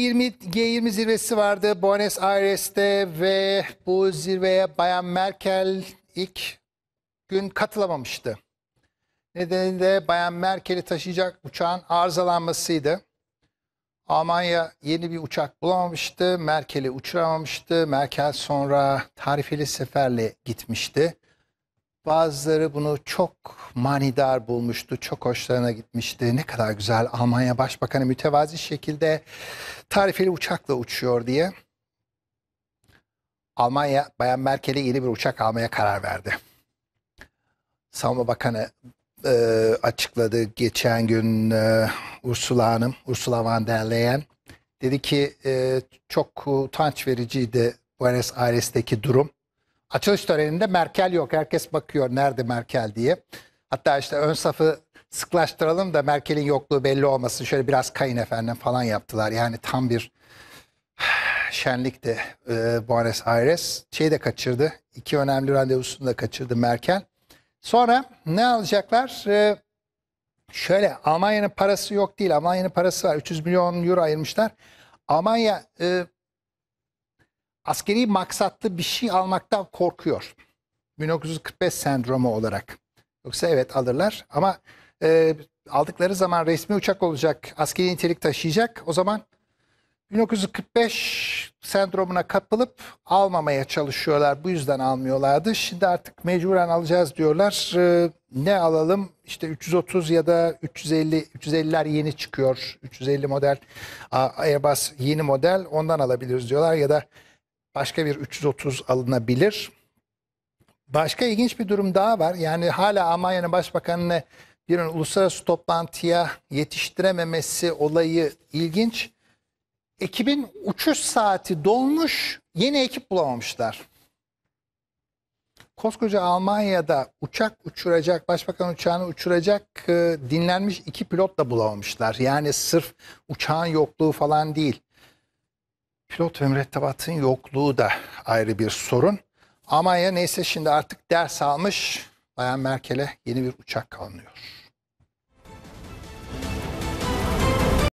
G20 zirvesi vardı Buenos Aires'te ve bu zirveye Bayan Merkel ilk gün katılamamıştı. Nedeni de Bayan Merkel'i taşıyacak uçağın arızalanmasıydı. Almanya yeni bir uçak bulamamıştı, Merkel'i uçuramamıştı. Merkel sonra tarifeli seferle gitmişti. Bazıları bunu çok manidar bulmuştu, çok hoşlarına gitmişti. Ne kadar güzel, Almanya Başbakanı mütevazi şekilde tarifeli uçakla uçuyor diye. Almanya, Bayan Merkel'e yeni bir uçak almaya karar verdi. Savunma Bakanı açıkladı geçen gün Ursula von der Leyen. Dedi ki çok utanç vericiydi Buenos Aires'teki durum. Açılış töreninde Merkel yok. Herkes bakıyor nerede Merkel diye. Hatta işte ön safı sıklaştıralım da Merkel'in yokluğu belli olmasın. Şöyle biraz kayın efendim falan yaptılar. Yani tam bir şenlikti Buenos Aires. Şeyi de kaçırdı. İki önemli randevusunu da kaçırdı Merkel. Sonra ne alacaklar? Şöyle Almanya'nın parası yok değil. Almanya'nın parası var. 300 milyon euro ayırmışlar. Almanya... Askeri maksatlı bir şey almaktan korkuyor. 1945 sendromu olarak. Yoksa evet alırlar ama aldıkları zaman resmi uçak olacak, askeri nitelik taşıyacak. O zaman 1945 sendromuna kapılıp almamaya çalışıyorlar. Bu yüzden almıyorlardı. Şimdi artık mecburen alacağız diyorlar. Ne alalım? İşte 330 ya da 350, 350'ler yeni çıkıyor. 350 model Airbus yeni model, ondan alabiliriz diyorlar ya da başka bir 330 alınabilir. Başka ilginç bir durum daha var. Yani hala Almanya'nın başbakanını bir uluslararası toplantıya yetiştirememesi olayı ilginç. Ekibin uçuş saati dolmuş, yeni ekip bulamamışlar. Koskoca Almanya'da uçak uçuracak, başbakan uçağını uçuracak dinlenmiş iki pilot da bulamamışlar. Yani sırf uçağın yokluğu falan değil. Pilot ve mürettebatın yokluğu da ayrı bir sorun. Almanya neyse şimdi artık ders almış. Bayan Merkel'e yeni bir uçak alınıyor.